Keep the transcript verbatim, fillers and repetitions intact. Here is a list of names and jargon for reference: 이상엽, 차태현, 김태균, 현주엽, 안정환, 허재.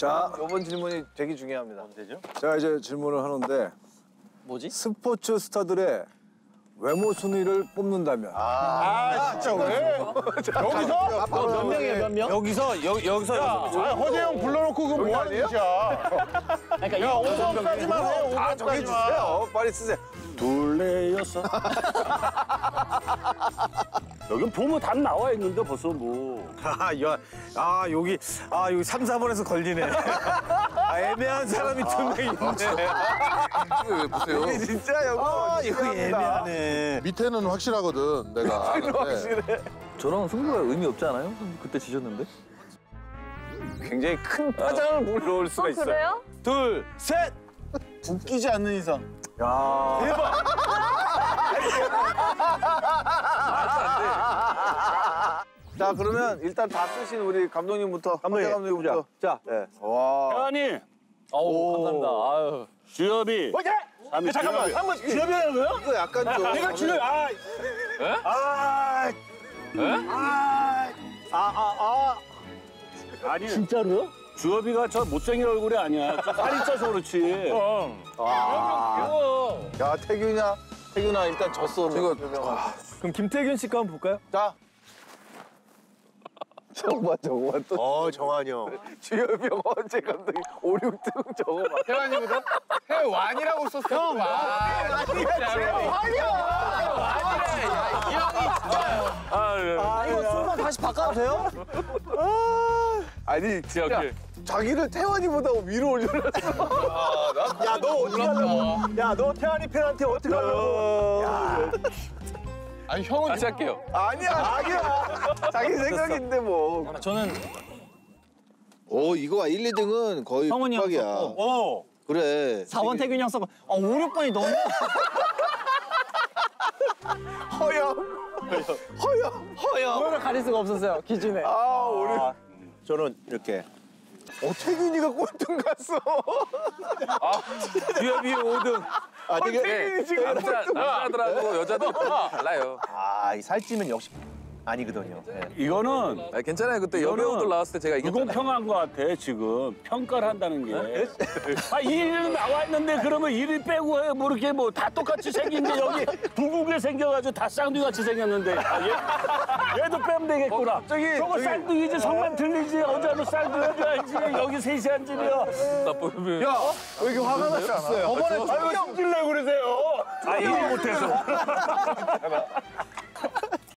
자, 이번 질문이 되게 중요합니다. 되죠? 제가 이제 질문을 하는데 뭐지? 스포츠 스타들의 외모 순위를 뽑는다면. 아, 아 진짜 왜? 여기서? 몇 명이에요, 몇 명? 여기서, 여, 여기서. 야, 아, 허재 형 불러놓고 그거 뭐 하는 짓이야? 그러니까 야, 오명까지만 해, 오명까지만. 아, 정해주세요. 빨리 쓰세요. 둘레였어. 여긴 보면 답 나와 있는데 벌써 뭐. 아, 야, 아, 여기, 아, 여기 삼, 사번에서 걸리네. 아, 애매한 사람이 두 명 있네. 왜 보세요? 여기 진짜 여기. 아, 이거 애매하네. 밑에는 확실하거든, 내가. 밑에는 확실해. 저랑 승부가 의미 없지 않아요? 그때 지셨는데? 굉장히 큰 파장을 불러올 수가 있어요. 어, 그래요? 둘, 셋! 웃기지 않는 이상. 야. 대박! 자, 그러면 일단 다 쓰신 우리 감독님부터. 감독님, 감독님부터. 자, 네. 와. 태현이. 오, 감사합니다. 아유. 주엽이. 야, 잠깐만. 한 번 주엽이라는 거야? 이거 약간 좀. 아, 내가 주엽. 아. 에? 아. 에? 아. 아, 아, 아. 아니. 진짜로요? 주엽이가 저 못생긴 얼굴이 아니야. 저 살이 쪄서 그렇지. 어. 아. 귀여워. 야, 태균이야. 태균아, 일단 졌어. 이거. 아. 그럼 김태균 씨거 한번 볼까요? 자. 정화, 정화 또. 어, 정환이 형. 주엽이 형 언제 감독이 오, 육등 저거 봐. 태환이보다? 태완이라고 썼어. 형, 와. 태완이야. 태완이래. 이 형이. 아, 이거 순간 다시 바꿔도 돼요? 아니, 진짜. 자기를 태환이보다 위로 올려놨어. 야, 너 어떻게 하려고. 야, 너 태환이 팬한테 어떻게 하려고. 아니, 형은 다시 할게요. 아니야, 자기야. 자기 생각인데 뭐. 저는 오, 이거 일, 이등은 거의 빡이야. 어. 그래. 사번 태균이 형 썼고. 아, 오, 육번이 너무 허영. 허영. 허영. 그거를 가릴 수가 없었어요, 기준에. 아, 오류. 아, 저는 이렇게. 어, 태균이가 꼴등 갔어. 아, 주엽이 오등. 아, 어, 되게, 태균이 지금 남자, 남자들하고 여자들 달라요. 아, 이 살찌면 역시 아니거든요. 네. 이거는 아, 괜찮아요. 그때 여배우들 나왔을 때 제가 이겼잖아요. 불공평한 것 같아, 지금. 평가를 한다는 게. 아, 일 위 나와 있는데 그러면 일 위 빼고 뭐 이렇게 뭐 다 똑같이 생긴 게 여기 둥글게 생겨가지고 다 쌍둥이같이 생겼는데. 아, 얘, 얘도 빼면 되겠구나. 어, 저기, 저거 저기. 쌍둥이지, 성만 들리지. 여자도 쌍둥이 해줘야지. 여기 셋이 한 집이야. 나 보면. 야, 어? 왜 이렇게 화가 났어요? 저번에 왜 숨질래 그러세요? 아, 일 위 못해서.